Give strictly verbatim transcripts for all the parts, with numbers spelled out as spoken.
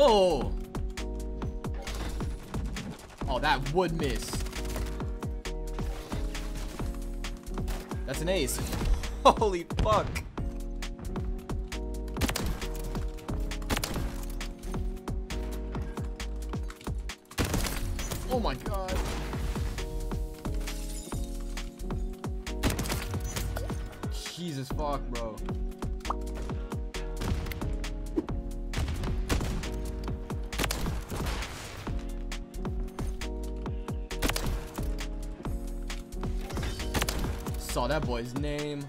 Oh! Oh, that would miss. That's an ace. Holy fuck. Oh my god. Jesus fuck, bro. Saw that boy's name.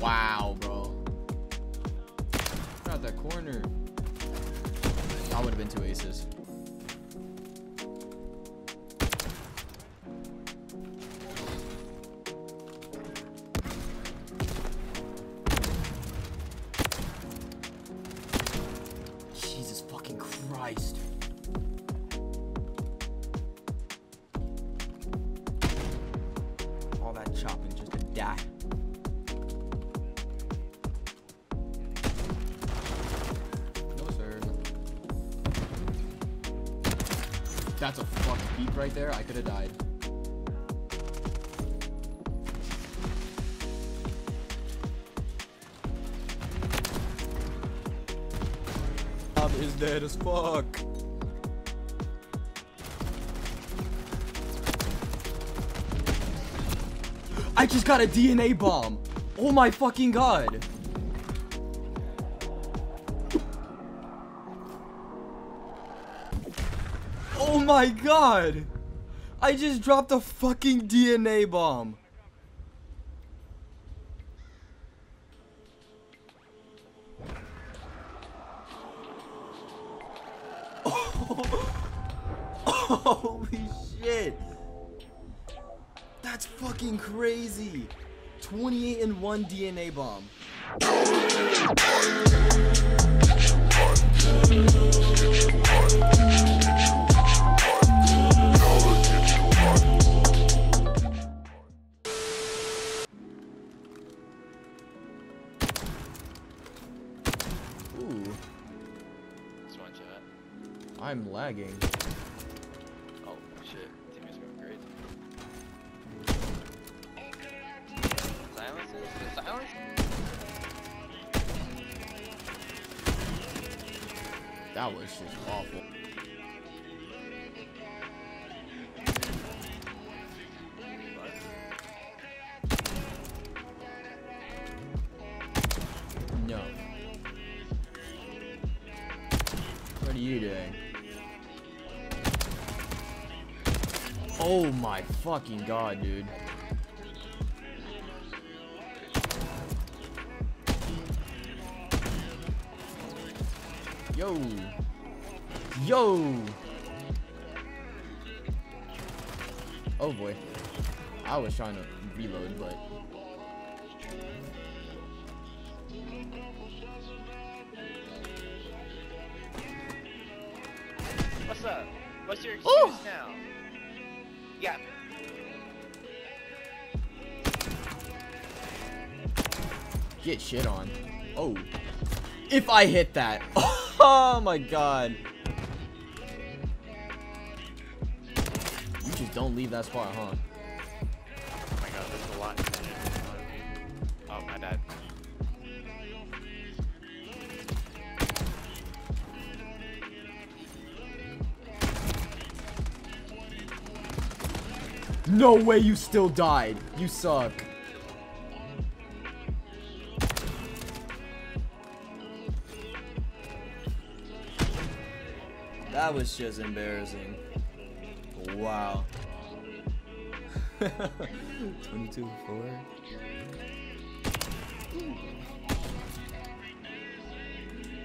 Wow, bro. Out that corner. I would have been two aces. Jesus fucking Christ. All that chopping just to die. That's a fuck beep right there. I could have died. Bob is dead as fuck. I just got a D N A bomb. Oh my fucking god. Oh my god! I just dropped a fucking D N A bomb. Oh. Holy shit! That's fucking crazy. twenty-eight and one D N A bomb. I'm lagging. Oh shit, team is going crazy. Silences? The silence? That was just awful. No. What are you doing? Oh my fucking god, dude. Yo. Yo. Oh boy. I was trying to reload, but... What's up? What's your excuse Ooh. now? Yeah. Get shit on. Oh. If I hit that. Oh my god. You just don't leave that spot, huh? Oh my god, there's a lot. Oh, my dad. No way you still died. You suck. That was just embarrassing. Wow. twenty-two four. I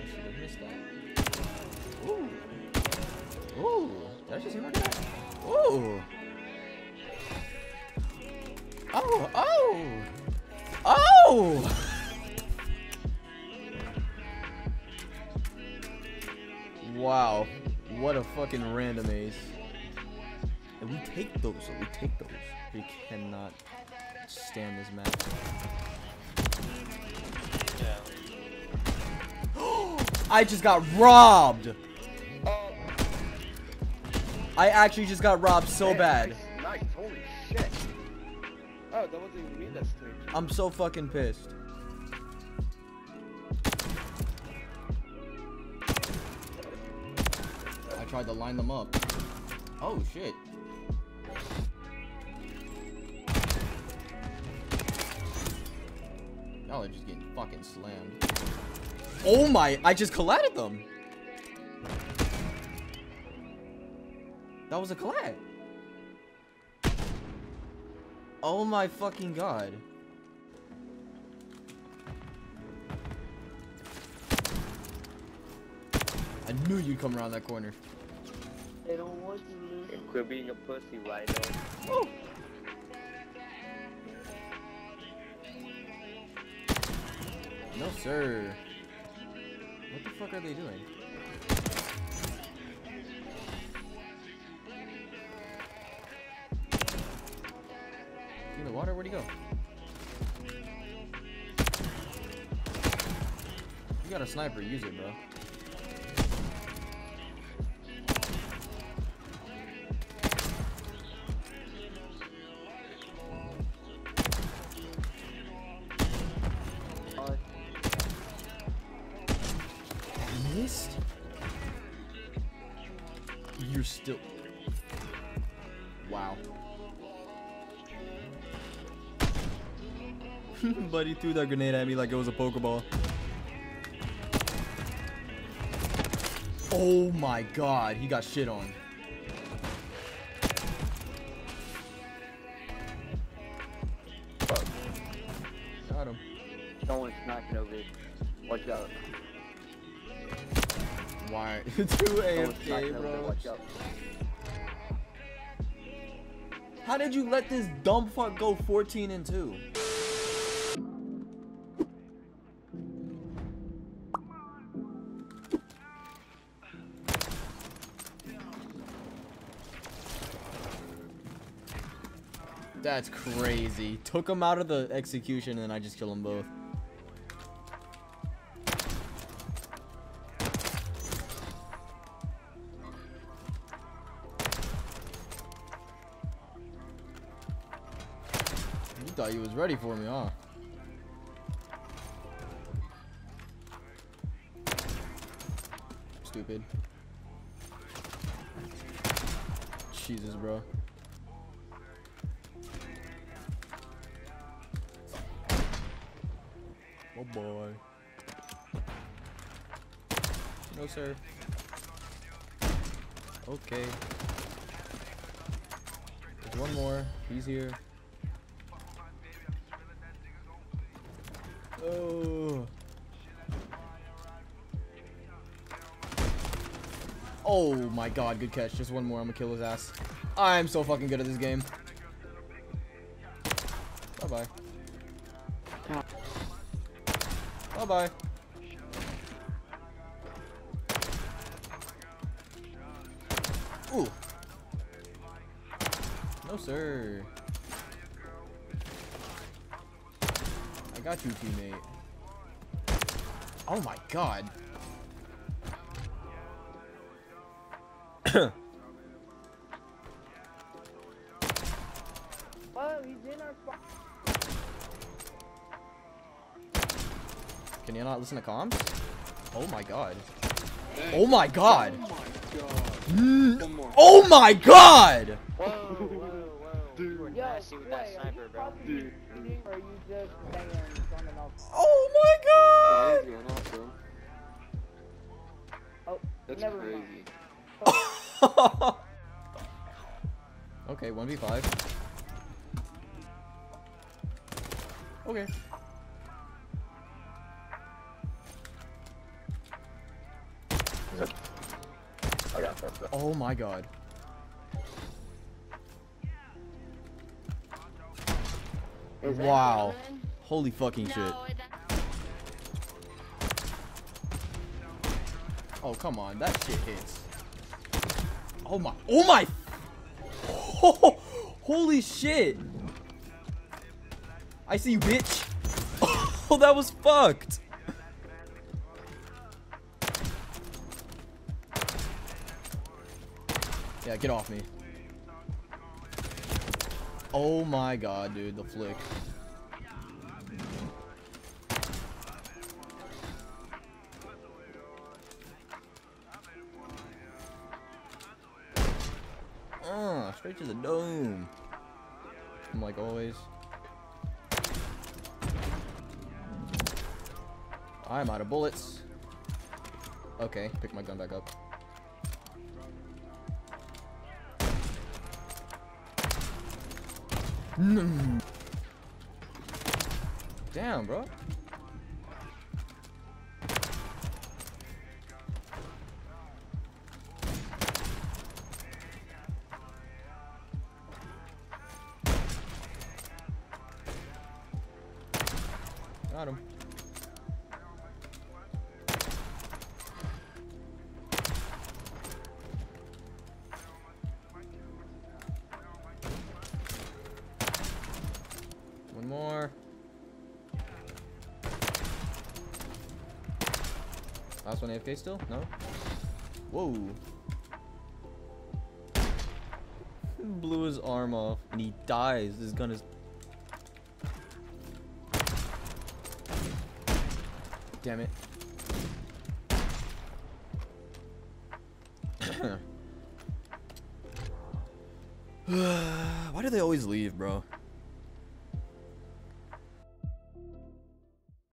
should have missed that. Ooh. Ooh. Did I just hear my guy? Ooh. Oh, oh, oh! Wow, what a fucking random ace. And we take those, we take those. We cannot stand this match. Yeah. I just got robbed. I actually just got robbed so bad. I'm so fucking pissed. I tried to line them up. Oh shit. Y'all are just getting fucking slammed. Oh my, I just collided them. That was a collide. Oh my fucking god. I knew you'd come around that corner. They don't want you. It could be in your pussy right now. Oh. No, sir. What the fuck are they doing? In the water? Where'd he go? You got a sniper. Use it, bro. You're still... Wow. Buddy threw that grenade at me like it was a Pokeball. Oh my god, he got shit on. Got him. Someone's knocking over it. Watch out. Why? two A F K, bro. How did you let this dumb fuck go fourteen and two? That's crazy. Took him out of the execution and I just killed them both. Thought you was ready for me, huh? Stupid. Jesus, bro. Oh boy. No, sir. Okay. There's one more. He's here. Oh. Oh my god, good catch. Just one more, I'm gonna kill his ass. I'm so fucking good at this game. Bye-bye. Bye-bye. Ooh. No, sir. I got you, teammate. Oh my god. Oh, he's in our box. Can you not listen to comms? Oh my god. Dang. Oh my god. Oh my god. Dude. Oh my god! Oh, that's never crazy. Mind. Okay, one v five. Okay. I got that. Oh my god. Wow. Holy fucking no, shit. Oh, come on. That shit hits. Oh my. Oh my. Oh, holy shit. I see you, bitch. Oh, that was fucked. Yeah, get off me. Oh my god, dude, the flick. Ah, straight to the dome. I'm like always. I'm out of bullets. Okay, pick my gun back up. Mm. Damn, bro. Got him. One more. Last one A F K still? No? Whoa. Blew his arm off and he dies. This gun is... Damn it. Why do they always leave, bro?